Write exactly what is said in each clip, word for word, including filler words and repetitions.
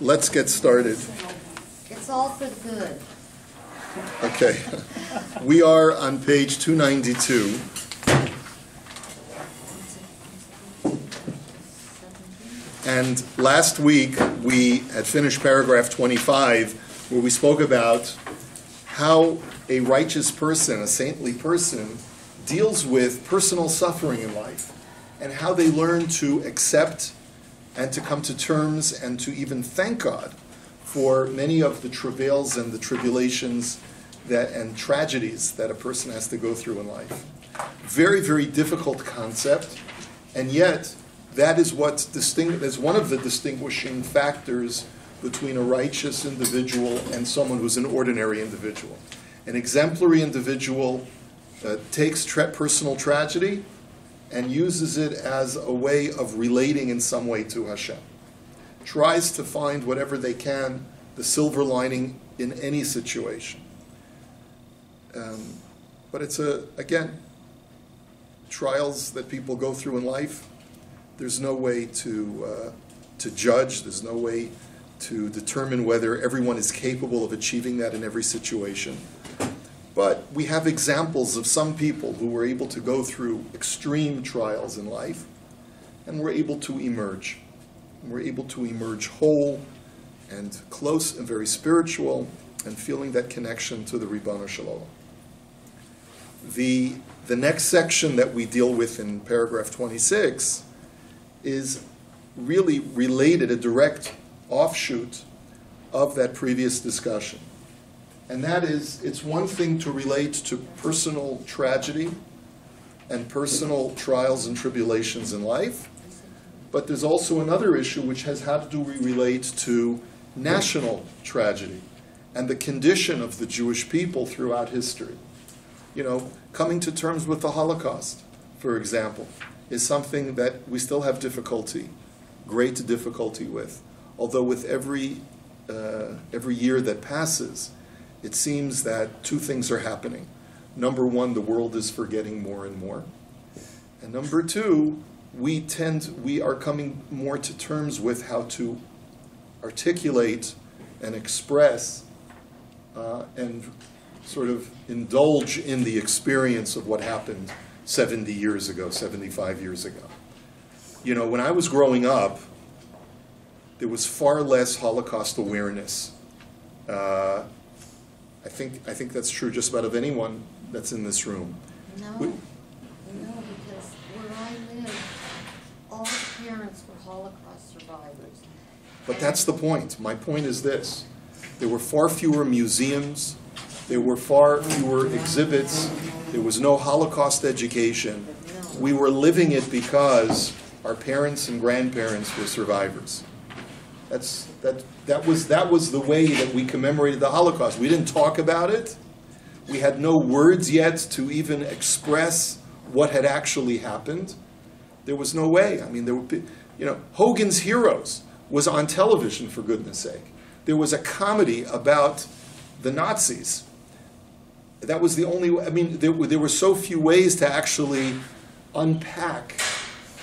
Let's get started. It's all for good. Okay. We are on page two ninety-two. And last week we had finished paragraph twenty-five, where we spoke about how a righteous person, a saintly person, deals with personal suffering in life and how they learn to accept and to come to terms and to even thank God for many of the travails and the tribulations that and tragedies that a person has to go through in life. Very, very difficult concept, and yet that is what distinct is one of the distinguishing factors between a righteous individual and someone who's an ordinary individual. An exemplary individual uh, takes tra- personal tragedy and uses it as a way of relating in some way to Hashem. Tries to find whatever they can, the silver lining in any situation. Um, but it's, a again, trials that people go through in life. There's no way to, uh, to judge. There's no way to determine whether everyone is capable of achieving that in every situation. But we have examples of some people who were able to go through extreme trials in life and were able to emerge. And were able to emerge whole and close and very spiritual and feeling that connection to the Ribbono Shel Olam. The, the next section that we deal with in paragraph twenty-six is really related, a direct offshoot of that previous discussion. And that is, it's one thing to relate to personal tragedy and personal trials and tribulations in life, but there's also another issue which has how do we relate to national tragedy and the condition of the Jewish people throughout history. You know, coming to terms with the Holocaust, for example, is something that we still have difficulty, great difficulty with. Although with every, uh, every year that passes, it seems that two things are happening. Number one, the world is forgetting more and more. And number two, we tend, we are coming more to terms with how to articulate and express uh, and sort of indulge in the experience of what happened seventy years ago, seventy-five years ago. You know, when I was growing up, there was far less Holocaust awareness. Uh, I think I think that's true just about of anyone that's in this room. No, we, no, because where I live, all the parents were Holocaust survivors. But that's the point. My point is this: there were far fewer museums, there were far fewer exhibits, there was no Holocaust education. We were living it because our parents and grandparents were survivors. That's that. That was that was the way that we commemorated the Holocaust. We didn't talk about it. We had no words yet to even express what had actually happened. There was no way. I mean, there would be, you know, Hogan's Heroes was on television, for goodness sake. There was a comedy about the Nazis. That was the only. I mean, there were, there were so few ways to actually unpack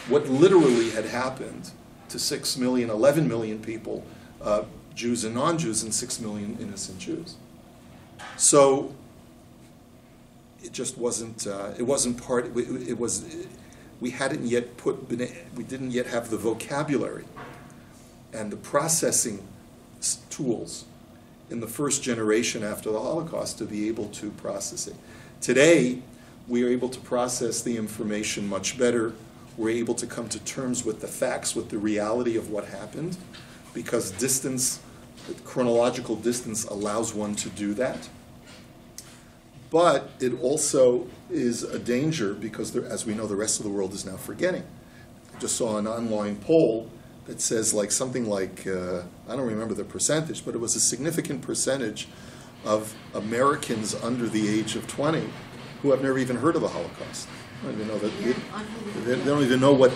what literally had happened to six million, eleven million people, uh, Jews and non-Jews, and six million innocent Jews. So it just wasn't, uh, it wasn't part, it, it was, it, we hadn't yet put, we didn't yet have the vocabulary and the processing tools in the first generation after the Holocaust to be able to process it. Today, we are able to process the information much better. We're able to come to terms with the facts, with the reality of what happened, because distance, chronological distance, allows one to do that. But it also is a danger because, there, as we know, the rest of the world is now forgetting. I just saw an online poll that says like something like, uh, I don't remember the percentage, but it was a significant percentage of Americans under the age of twenty who have never even heard of the Holocaust. I don't even know that they, they don't even know what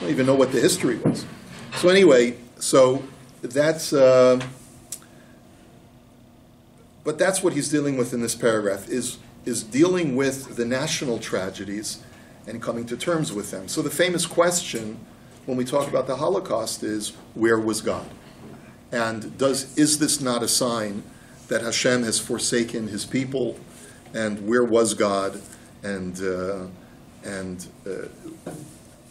don't even know what the history was. So anyway, so that's uh, but that's what he's dealing with in this paragraph is is dealing with the national tragedies and coming to terms with them. So the famous question when we talk about the Holocaust is, where was God? And does is this not a sign that Hashem has forsaken his people? And where was God? And uh, and uh,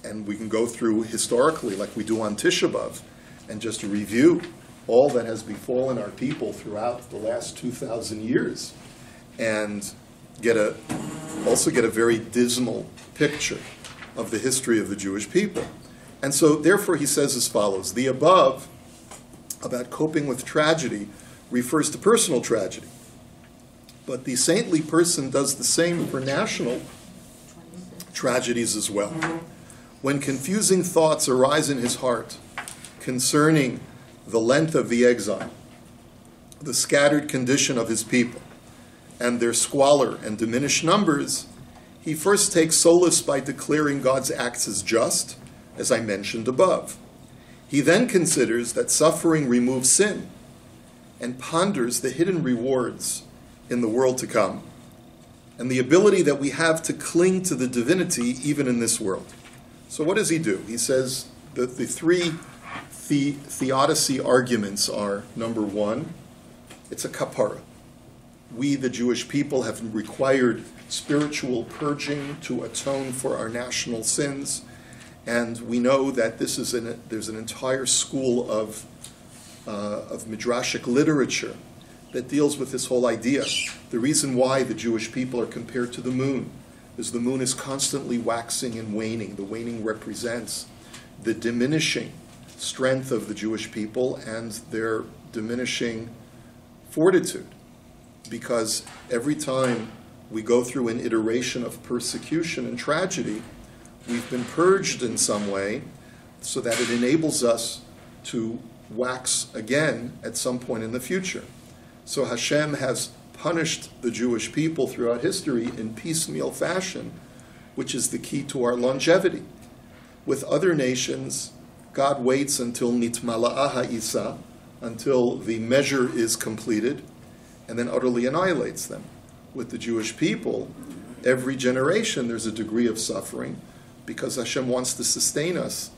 and we can go through historically, like we do on Tisha B'Av, and just review all that has befallen our people throughout the last two thousand years, and get a also get a very dismal picture of the history of the Jewish people. And so, therefore, he says as follows: the above about coping with tragedy refers to personal tragedy, but the saintly person does the same for national tragedies as well. When confusing thoughts arise in his heart concerning the length of the exile, the scattered condition of his people, and their squalor and diminished numbers, he first takes solace by declaring God's acts as just, as I mentioned above. He then considers that suffering removes sin and ponders the hidden rewards in the world to come and the ability that we have to cling to the divinity even in this world. So what does he do? He says that the three the- theodicy arguments are, number one, it's a kapara. We, the Jewish people, have required spiritual purging to atone for our national sins. And we know that this is an, there's an entire school of, uh, of midrashic literature that deals with this whole idea. The reason why the Jewish people are compared to the moon is the moon is constantly waxing and waning. The waning represents the diminishing strength of the Jewish people and their diminishing fortitude, because every time we go through an iteration of persecution and tragedy, we've been purged in some way so that it enables us to wax again at some point in the future. So Hashem has punished the Jewish people throughout history in piecemeal fashion, which is the key to our longevity. With other nations, God waits until nitmala'ah ha'isa, until the measure is completed, and then utterly annihilates them. With the Jewish people, every generation there's a degree of suffering, because Hashem wants to sustain us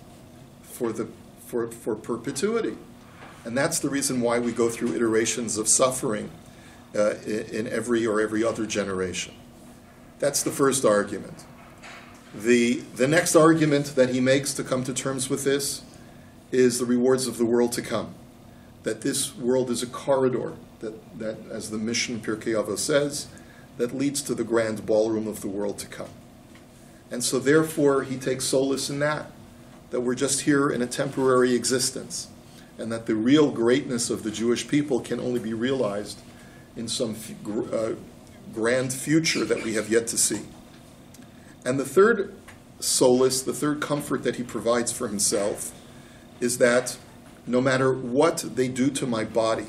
for, the, for, for perpetuity. And that's the reason why we go through iterations of suffering uh, in every or every other generation. That's the first argument. The, the next argument that he makes to come to terms with this is the rewards of the world to come, that this world is a corridor that, that as the Mishnah Pirkei Avos says, that leads to the grand ballroom of the world to come. And so therefore, he takes solace in that, that we're just here in a temporary existence, and that the real greatness of the Jewish people can only be realized in some uh, grand future that we have yet to see. And the third solace, the third comfort that he provides for himself, is that no matter what they do to my body,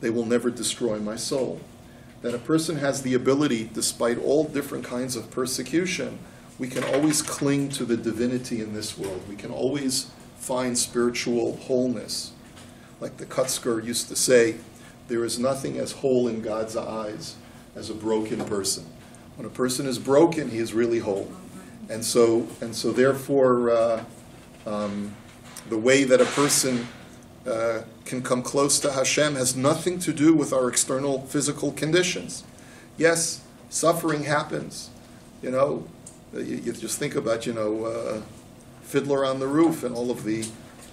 they will never destroy my soul. That a person has the ability, despite all different kinds of persecution, we can always cling to the divinity in this world. We can always find spiritual wholeness. Like the Kutzker used to say, there is nothing as whole in God's eyes as a broken person. When a person is broken, he is really whole. And so, and so therefore, uh, um, the way that a person uh, can come close to Hashem has nothing to do with our external physical conditions. Yes, suffering happens, you know, You, you just think about, you know, uh, Fiddler on the Roof and all of the,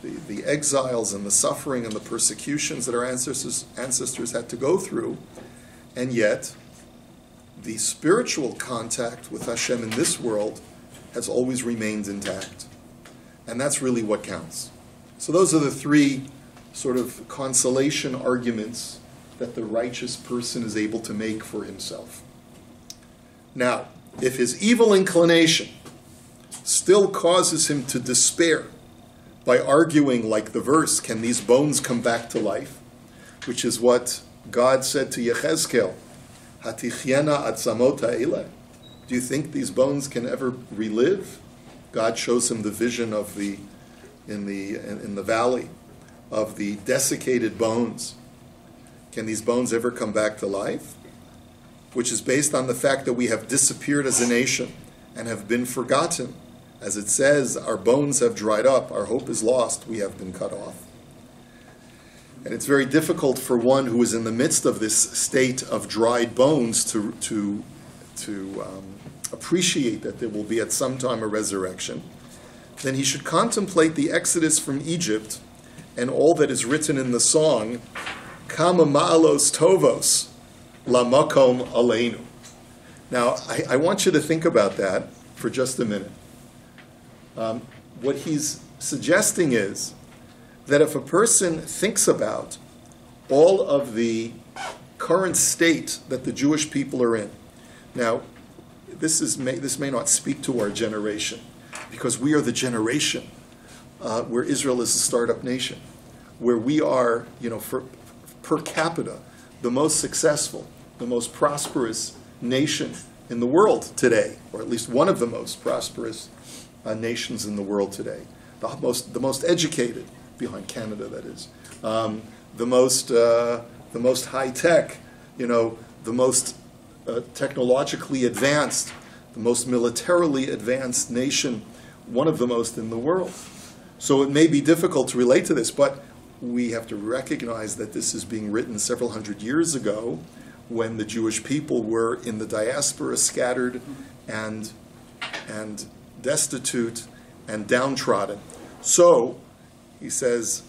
the, the exiles and the suffering and the persecutions that our ancestors, ancestors had to go through. And yet, the spiritual contact with Hashem in this world has always remained intact. And that's really what counts. So those are the three sort of consolation arguments that the righteous person is able to make for himself. Now, if his evil inclination still causes him to despair by arguing like the verse, can these bones come back to life? Which is what God said to Yechezkel, Hatichyena atzamota ele. Do you think these bones can ever relive? God shows him the vision of the, in the, in the valley of the desiccated bones. Can these bones ever come back to life? Which is based on the fact that we have disappeared as a nation and have been forgotten. As it says, our bones have dried up, our hope is lost, we have been cut off. And it's very difficult for one who is in the midst of this state of dried bones to, to, to um, appreciate that there will be at some time a resurrection. Then he should contemplate the exodus from Egypt and all that is written in the song, Kama ma'alos tovos la makom aleinu. Now, I, I want you to think about that for just a minute. Um, what he's suggesting is that if a person thinks about all of the current state that the Jewish people are in, now, this, is, may, this may not speak to our generation, because we are the generation uh, where Israel is a startup nation, where we are, you know, for, per capita, the most successful, the most prosperous nation in the world today, or at least one of the most prosperous uh, nations in the world today, the most, the most educated, behind Canada that is, um, the most, uh, the most high-tech, you know, the most uh, technologically advanced, the most militarily advanced nation, one of the most in the world. So it may be difficult to relate to this, but we have to recognize that this is being written several hundred years ago, when the Jewish people were in the diaspora, scattered and, and destitute and downtrodden. So he says,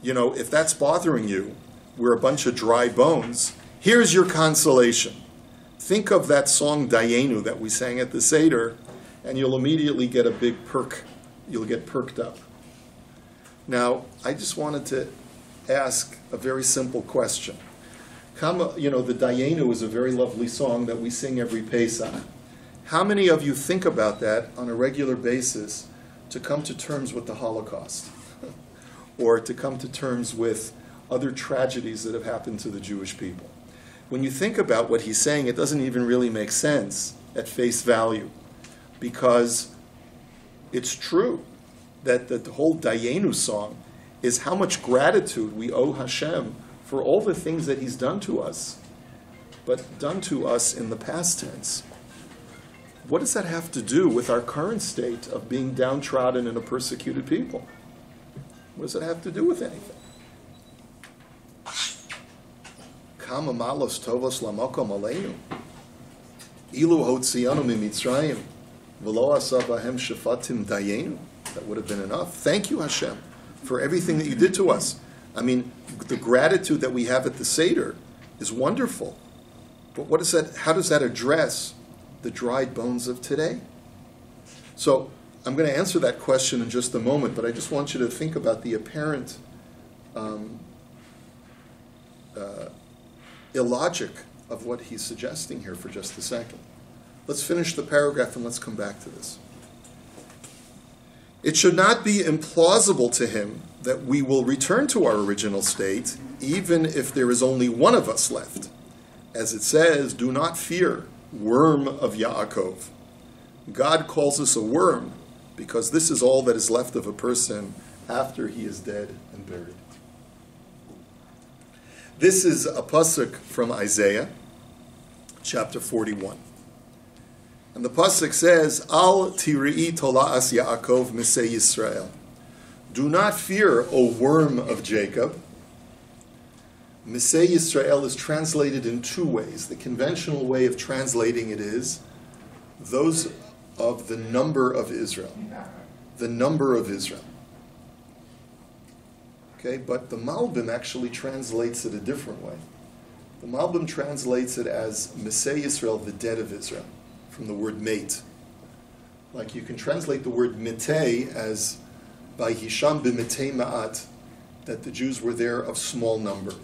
you know, if that's bothering you, we're a bunch of dry bones, here's your consolation. Think of that song Dayenu that we sang at the Seder, and you'll immediately get a big perk. You'll get perked up. Now, I just wanted to ask a very simple question. You know, the Dayenu is a very lovely song that we sing every Pesach. How many of you think about that on a regular basis to come to terms with the Holocaust? Or to come to terms with other tragedies that have happened to the Jewish people? When you think about what he's saying, it doesn't even really make sense at face value, because it's true that the whole Dayenu song is how much gratitude we owe Hashem for all the things that he's done to us, but done to us in the past tense. What does that have to do with our current state of being downtrodden and a persecuted people? What does it have to do with anything? Kama ma'alos tovos la makom aleinu. Ilu hotzianu mimitzrayim v'lo asa bahem shafatim dayenu. That would have been enough. Thank you, Hashem, for everything that you did to us. I mean, the gratitude that we have at the Seder is wonderful. But what is that, how does that address the dried bones of today? So I'm going to answer that question in just a moment, but I just want you to think about the apparent um, uh, illogic of what he's suggesting here for just a second. Let's finish the paragraph and let's come back to this. It should not be implausible to him that we will return to our original state, even if there is only one of us left. As it says, do not fear, worm of Yaakov. God calls us a worm because this is all that is left of a person after he is dead and buried. This is a pasuk from Isaiah, chapter forty-one. And the pasuk says, Al tiri'i tola'as Yaakov misei Yisrael. Do not fear, O worm of Jacob. Misei Yisrael is translated in two ways. The conventional way of translating it is, those of the number of Israel. The number of Israel. Okay, but the Malbim actually translates it a different way. The Malbim translates it as Misei Yisrael, the dead of Israel, from the word mate. Like you can translate the word mitei as by Hisham b'mitei ma'at, that the Jews were there of small number.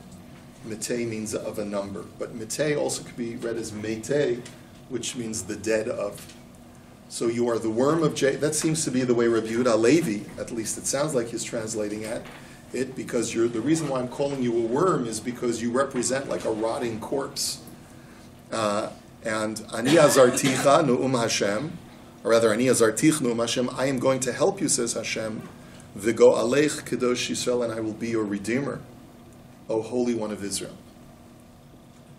Mitei means of a number, but mitei also could be read as meitei, which means the dead of. So you are the worm of Jacob. That seems to be the way Rabbi Yehuda HaLevi, at least it sounds like he's translating at it, because you're, the reason why I'm calling you a worm is because you represent like a rotting corpse. Uh, and Ani azarticha nu'um Hashem, or rather Ani azartich nu'um Hashem, I am going to help you, says Hashem, v'go aleich kadosh Yisrael, and I will be your redeemer, O Holy One of Israel.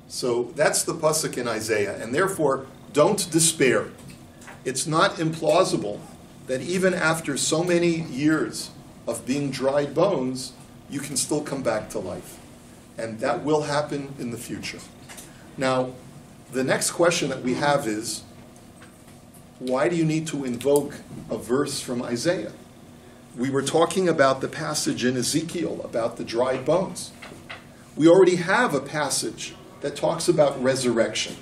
So that's the pasuk in Isaiah, and therefore don't despair. It's not implausible that even after so many years of being dried bones, you can still come back to life. And that will happen in the future. Now, the next question that we have is, why do you need to invoke a verse from Isaiah? We were talking about the passage in Ezekiel about the dry bones. We already have a passage that talks about resurrection.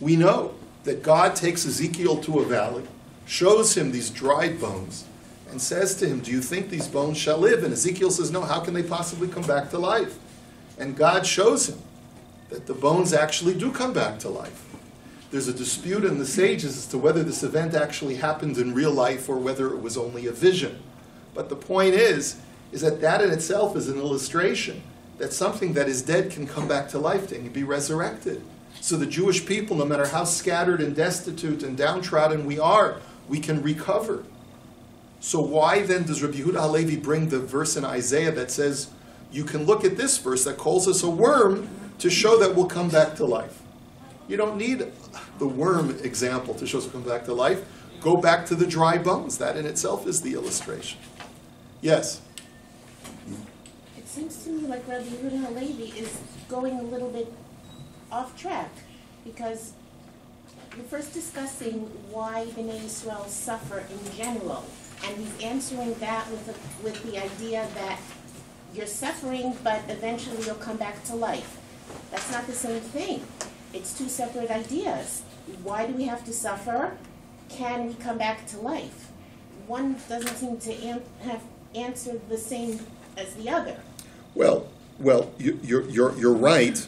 We know that God takes Ezekiel to a valley, shows him these dry bones, and says to him, do you think these bones shall live? And Ezekiel says, no, how can they possibly come back to life? And God shows him that the bones actually do come back to life. There's a dispute in the sages as to whether this event actually happened in real life or whether it was only a vision. But the point is, is that that in itself is an illustration that something that is dead can come back to life and be resurrected. So the Jewish people, no matter how scattered and destitute and downtrodden we are, we can recover. So why then does Rabbi Yehuda HaLevi bring the verse in Isaiah that says, you can look at this verse that calls us a worm to show that we'll come back to life? You don't need the worm example to show us we'll come back to life. Go back to the dry bones. That in itself is the illustration. Yes? It seems to me like Rabbi Yehuda HaLevi is going a little bit off track, because we're first discussing why Bnei Israel suffer in general, and he's answering that with a, with the idea that you're suffering, but eventually you'll come back to life. That's not the same thing. It's two separate ideas. Why do we have to suffer? Can we come back to life? One doesn't seem to am, have answered the same as the other. Well, well, you, you're you're you're right.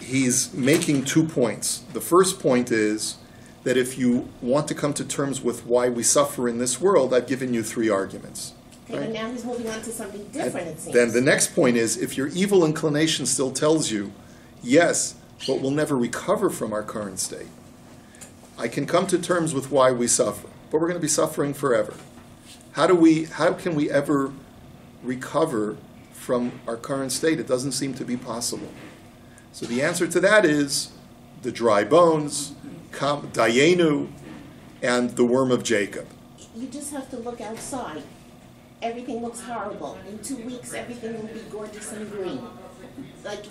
He's making two points. The first point is that if you want to come to terms with why we suffer in this world, I've given you three arguments. Okay, right? But now he's moving on to something different, and it seems. Then the next point is, if your evil inclination still tells you, yes, but we'll never recover from our current state, I can come to terms with why we suffer, but we're going to be suffering forever. How do we, how can we ever recover from our current state? It doesn't seem to be possible. So the answer to that is the dry bones, Kam Dayenu, and the worm of Jacob. You just have to look outside. Everything looks horrible. In two weeks, everything will be gorgeous and green. Like,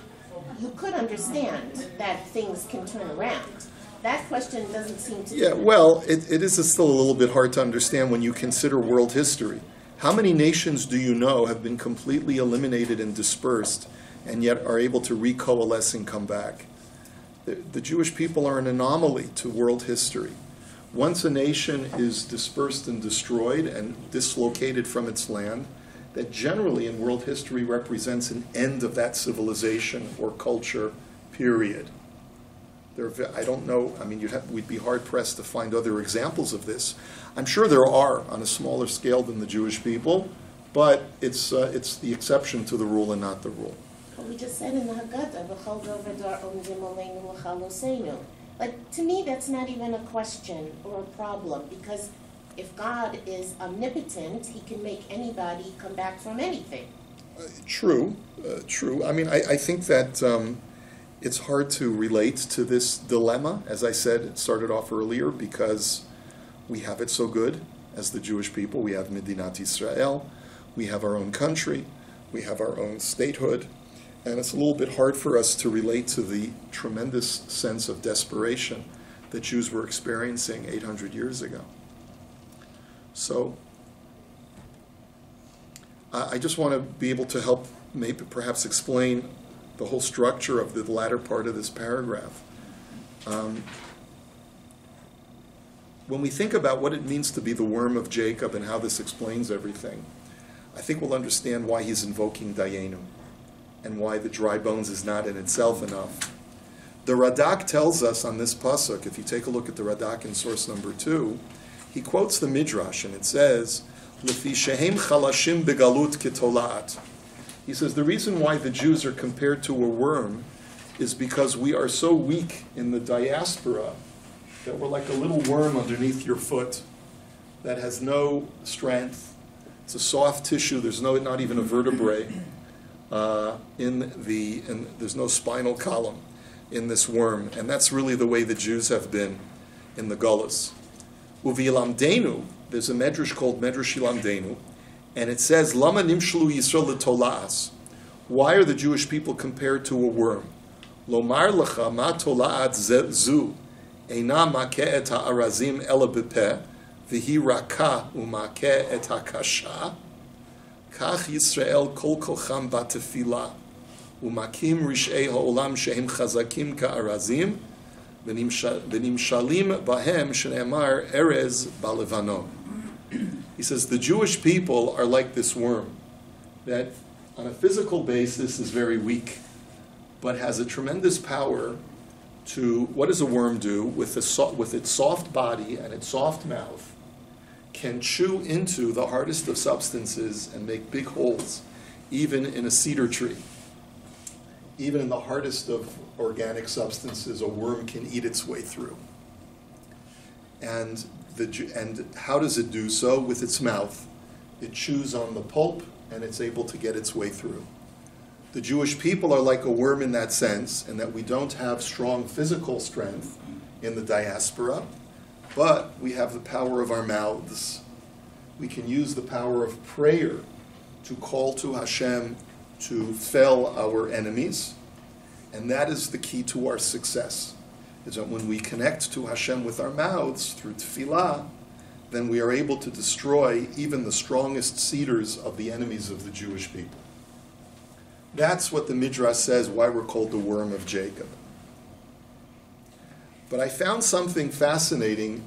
you could understand that things can turn around. That question doesn't seem to... Yeah, well, it, it is still a little bit hard to understand when you consider world history. How many nations do you know have been completely eliminated and dispersed, and yet are able to recoalesce and come back? The, the Jewish people are an anomaly to world history. Once a nation is dispersed and destroyed and dislocated from its land, that generally in world history represents an end of that civilization or culture, period. There, I don't know, I mean, you'd have, we'd be hard-pressed to find other examples of this. I'm sure there are on a smaller scale than the Jewish people, but it's, uh, it's the exception to the rule and not the rule. We just said in the Haggadah, like, to me that's not even a question or a problem, because if God is omnipotent, he can make anybody come back from anything. Uh, true, uh, true. I mean, I, I think that um, it's hard to relate to this dilemma. As I said, it started off earlier, because we have it so good as the Jewish people. We have Medinat Israel, we have our own country, we have our own statehood. And it's a little bit hard for us to relate to the tremendous sense of desperation that Jews were experiencing eight hundred years ago. So I just want to be able to help maybe perhaps explain the whole structure of the latter part of this paragraph. Um, when we think about what it means to be the worm of Jacob and how this explains everything, I think we'll understand why he's invoking Dayenu, and why the dry bones is not in itself enough. The Radak tells us on this pasuk, if you take a look at the Radak in source number two, he quotes the Midrash, and it says, "Lefi shehem chalashim begalut ketolat." He says, the reason why the Jews are compared to a worm is because we are so weak in the diaspora that we're like a little worm underneath your foot that has no strength. It's a soft tissue. There's no, not even a vertebrae. Uh, in the, in, there's no spinal column in this worm, and that's really the way the Jews have been in the Gullus. Uvi ilamdenu, there's a medrash called medrash ilamdenu, And it says, Lama nimshelu Yisrael etolas. Why are the Jewish people compared to a worm? Lomar lecha ma tolaat zu eina make'et ha'arazim ela bepeh v'hi raka umake'et ha'kasha kach Yisrael kol kolcham batefila umakim rish'ei ha'olam shehem chazakim ka'arazim v'nimshalim bahem shene'emar erez ba'levanon. He says, the Jewish people are like this worm that on a physical basis is very weak, but has a tremendous power to, what does a worm do with, the, with its soft body and its soft mouth, can chew into the hardest of substances and make big holes, even in a cedar tree. Even in the hardest of organic substances, a worm can eat its way through. And The, and how does it do so? With its mouth. It chews on the pulp and it's able to get its way through. The Jewish people are like a worm in that sense, in that we don't have strong physical strength in the diaspora, but we have the power of our mouths. We can use the power of prayer to call to Hashem to fell our enemies, and that is the key to our success. Is that when we connect to Hashem with our mouths through tefillah, then we are able to destroy even the strongest cedars of the enemies of the Jewish people. That's what the Midrash says, why we're called the worm of Jacob. But I found something fascinating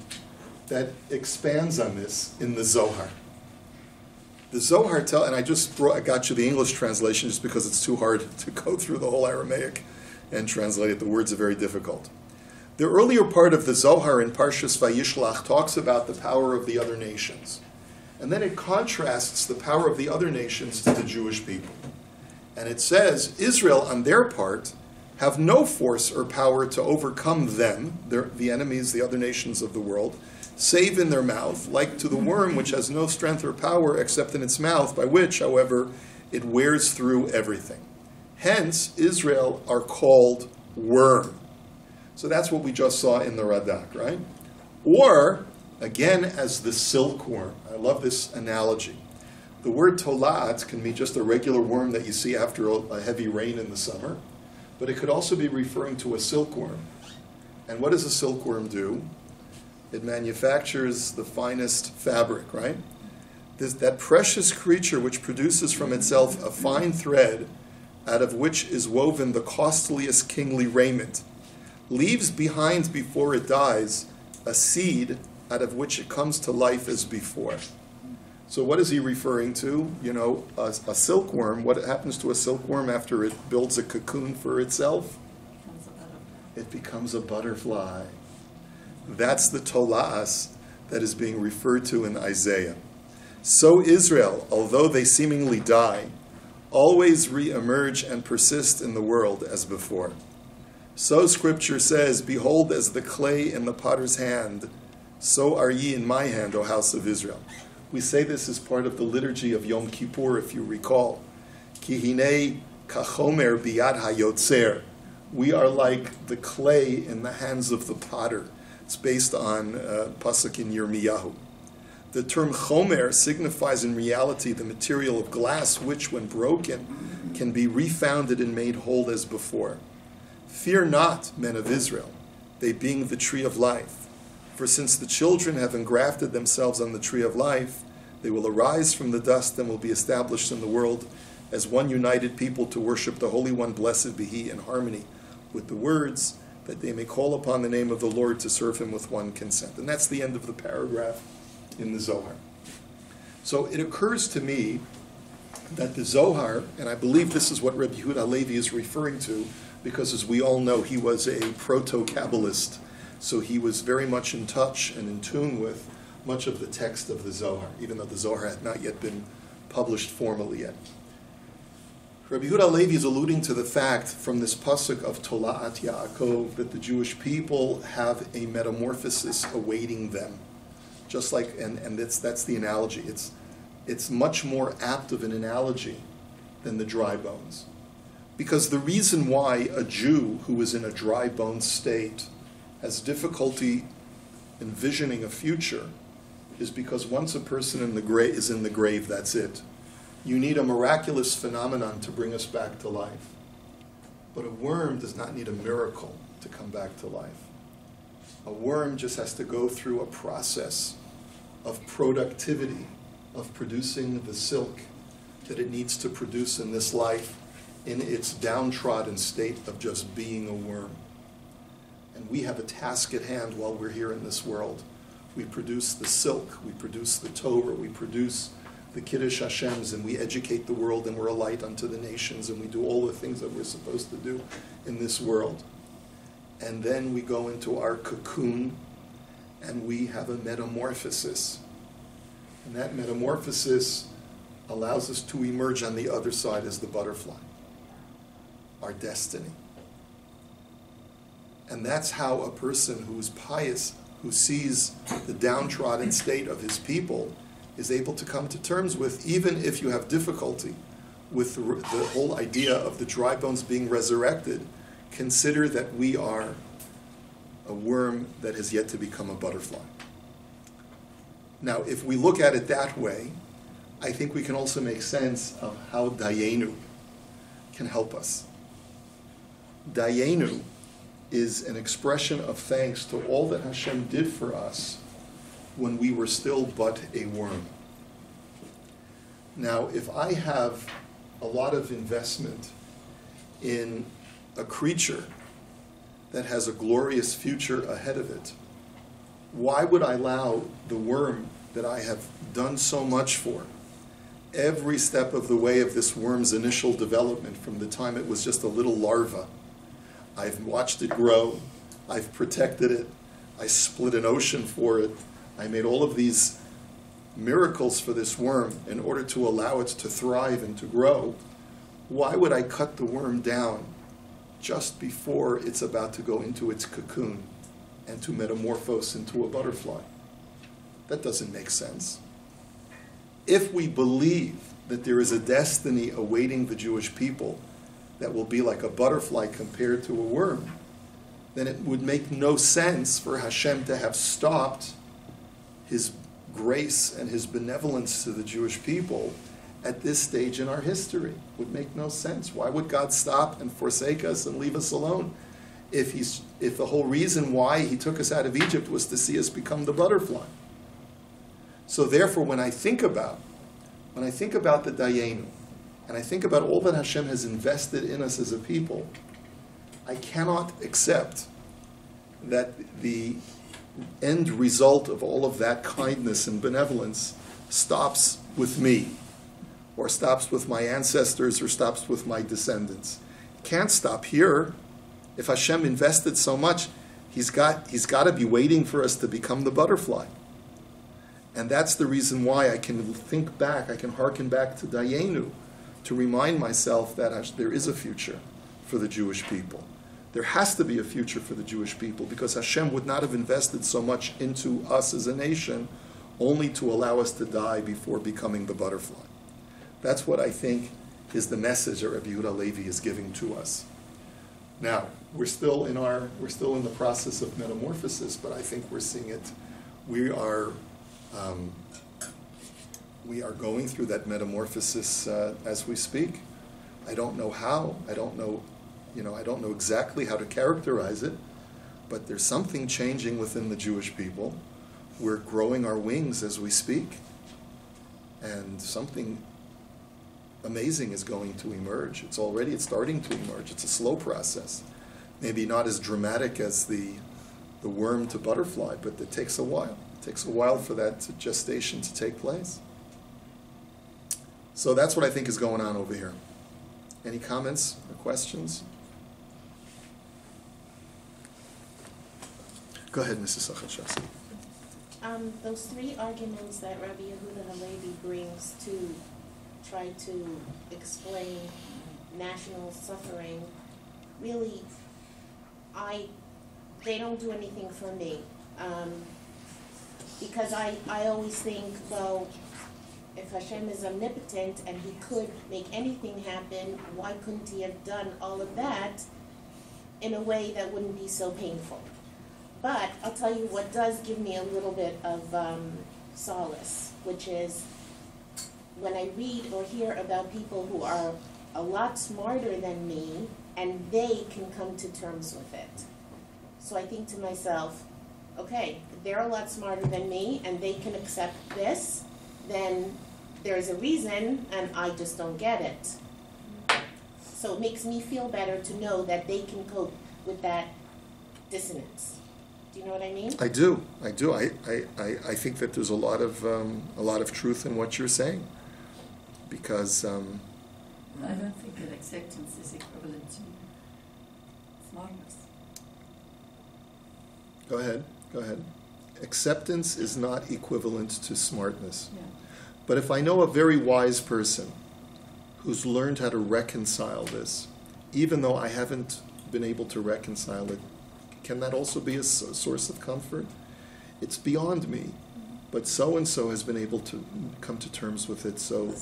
that expands on this in the Zohar. The Zohar tells, and I just brought, I got you the English translation just because it's too hard to go through the whole Aramaic and translate it. The words are very difficult. The earlier part of the Zohar in Parshas Vayishlach talks about the power of the other nations. And then it contrasts the power of the other nations to the Jewish people. And it says, Israel, on their part, have no force or power to overcome them, their, the enemies, the other nations of the world, save in their mouth, like to the worm which has no strength or power except in its mouth, by which, however, it wears through everything. Hence, Israel are called worm. So that's what we just saw in the Radak, right? Or, again, as the silkworm. I love this analogy. The word tolaat can mean just a regular worm that you see after a heavy rain in the summer, but it could also be referring to a silkworm. And what does a silkworm do? It manufactures the finest fabric, right? This, that precious creature which produces from itself a fine thread out of which is woven the costliest kingly raiment, leaves behind before it dies a seed out of which it comes to life as before. So what is he referring to? You know, a, a silkworm. What happens to a silkworm after it builds a cocoon for itself? It becomes a butterfly. That's the tola'as that is being referred to in Isaiah. So Israel, although they seemingly die, always re-emerge and persist in the world as before. So Scripture says, behold, as the clay in the potter's hand, so are ye in my hand, O house of Israel. We say this as part of the liturgy of Yom Kippur, if you recall. Ki hinei kachomer biyad hayotzer. We are like the clay in the hands of the potter. It's based on uh, Pasuk in Yirmiyahu. The term chomer signifies in reality the material of glass, which, when broken, can be refounded and made whole as before. Fear not, men of Israel, they being the tree of life. For since the children have engrafted themselves on the tree of life, they will arise from the dust and will be established in the world as one united people to worship the Holy One, blessed be He, in harmony with the words, that they may call upon the name of the Lord to serve Him with one consent. And that's the end of the paragraph in the Zohar. So it occurs to me that the Zohar, and I believe this is what Rabbi Yehuda HaLevi is referring to, because as we all know, he was a proto-Kabbalist, so he was very much in touch and in tune with much of the text of the Zohar, even though the Zohar had not yet been published formally yet. Rabbi Yehuda HaLevi is alluding to the fact from this pasuk of Tola'at Yaakov that the Jewish people have a metamorphosis awaiting them. Just like, and, and that's, that's the analogy. It's, it's much more apt of an analogy than the dry bones. Because the reason why a Jew who is in a dry bone state has difficulty envisioning a future is because once a person in the grave is in the grave, that's it. You need a miraculous phenomenon to bring us back to life. But a worm does not need a miracle to come back to life. A worm just has to go through a process of productivity, of producing the silk that it needs to produce in this life in its downtrodden state of just being a worm. And we have a task at hand while we're here in this world. We produce the silk, we produce the Torah, we produce the Kiddush Hashems, and we educate the world, and we're a light unto the nations, and we do all the things that we're supposed to do in this world. And then we go into our cocoon, and we have a metamorphosis. And that metamorphosis allows us to emerge on the other side as the butterfly, our destiny. And that's how a person who is pious, who sees the downtrodden state of his people, is able to come to terms with, even if you have difficulty with the, the whole idea of the dry bones being resurrected, consider that we are a worm that has yet to become a butterfly. Now, if we look at it that way, I think we can also make sense of how Dayenu can help us. Dayenu is an expression of thanks to all that Hashem did for us when we were still but a worm. Now, if I have a lot of investment in a creature that has a glorious future ahead of it, why would I allow the worm that I have done so much for, every step of the way of this worm's initial development from the time it was just a little larva? I've watched it grow, I've protected it, I split an ocean for it, I made all of these miracles for this worm in order to allow it to thrive and to grow. Why would I cut the worm down just before it's about to go into its cocoon and to metamorphose into a butterfly? That doesn't make sense. If we believe that there is a destiny awaiting the Jewish people that will be like a butterfly compared to a worm, then it would make no sense for Hashem to have stopped his grace and his benevolence to the Jewish people at this stage in our history. It would make no sense. Why would God stop and forsake us and leave us alone if he's, if the whole reason why he took us out of Egypt was to see us become the butterfly? So therefore, when I think about, when I think about the Dayenu, and I think about all that Hashem has invested in us as a people, I cannot accept that the end result of all of that kindness and benevolence stops with me, or stops with my ancestors, or stops with my descendants. It can't stop here. If Hashem invested so much, he's got, he's got to be waiting for us to become the butterfly. And that's the reason why I can think back, I can hearken back to Dayenu, to remind myself that there is a future for the Jewish people. There has to be a future for the Jewish people, because Hashem would not have invested so much into us as a nation only to allow us to die before becoming the butterfly. That's what I think is the message that Rabbi Yehuda HaLevi is giving to us. Now, we're still in our, we're still in the process of metamorphosis, but I think we're seeing it. We are, um, we are going through that metamorphosis uh, as we speak. I don't know how. I don't know. You know, I don't know exactly how to characterize it, but there's something changing within the Jewish people. We're growing our wings as we speak, and something amazing is going to emerge. It's already, it's starting to emerge. It's a slow process. Maybe not as dramatic as the, the worm to butterfly, but it takes a while. It takes a while for that gestation to take place. So that's what I think is going on over here. Any comments or questions? Go ahead, Missus Sachachevsky. Um, those three arguments that Rabbi Yehuda HaLevi brings to try to explain national suffering, really, I they don't do anything for me. Um, because I, I always think, well, if Hashem is omnipotent and he could make anything happen, why couldn't he have done all of that in a way that wouldn't be so painful? But I'll tell you what does give me a little bit of um, solace, which is when I read or hear about people who are a lot smarter than me, and they can come to terms with it. So I think to myself, okay, they're a lot smarter than me, and they can accept this, then there's a reason, and I just don't get it. So it makes me feel better to know that they can cope with that dissonance. Do you know what I mean? I do. I do. I, I, I think that there's a lot of, um, a lot of truth in what you're saying, because... Um, I don't think that acceptance is equivalent to smartness. Go ahead. Go ahead. Acceptance is not equivalent to smartness. Yeah. But if I know a very wise person who's learned how to reconcile this, even though I haven't been able to reconcile it, can that also be a source of comfort? It's beyond me. Mm-hmm. But so-and-so has been able to come to terms with it. So.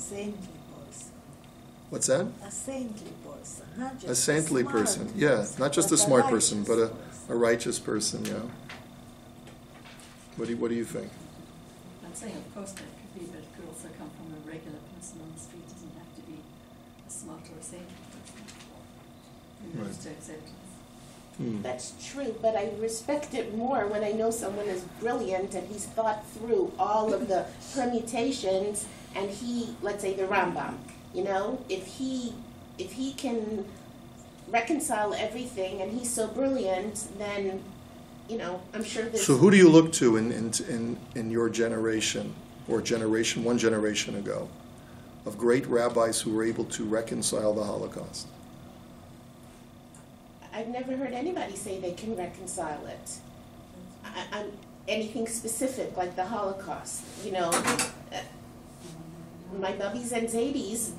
What's that? A saintly person. Not just a saintly a smart person. person, yeah. Not just a smart a person, but a, a righteous person, yeah. What do, you, what do you think? I'm saying, of course, that could be, but it could also come from a regular person on the street. It doesn't have to be a smart or a saintly person. Right. To acceptance. Hmm. That's true, but I respect it more when I know someone is brilliant and he's thought through all of the permutations, and he, let's say, the Rambam. You know, if he, if he can reconcile everything and he's so brilliant, then, you know, I'm sure that... So who do you look to in, in, in, in your generation, or generation, one generation ago, of great rabbis who were able to reconcile the Holocaust? I've never heard anybody say they can reconcile it. I, I'm, anything specific, like the Holocaust, you know... My bubbies and zadies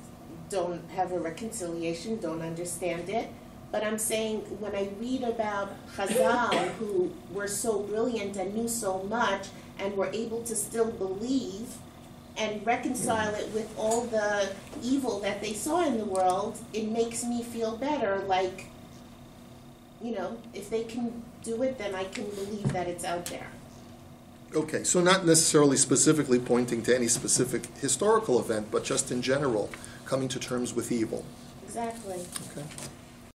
don't have a reconciliation, don't understand it. But I'm saying when I read about Chazal, who were so brilliant and knew so much and were able to still believe and reconcile it with all the evil that they saw in the world, it makes me feel better. Like, you know, if they can do it, then I can believe that it's out there. Okay, so not necessarily specifically pointing to any specific historical event, but just in general, coming to terms with evil. Exactly. Okay.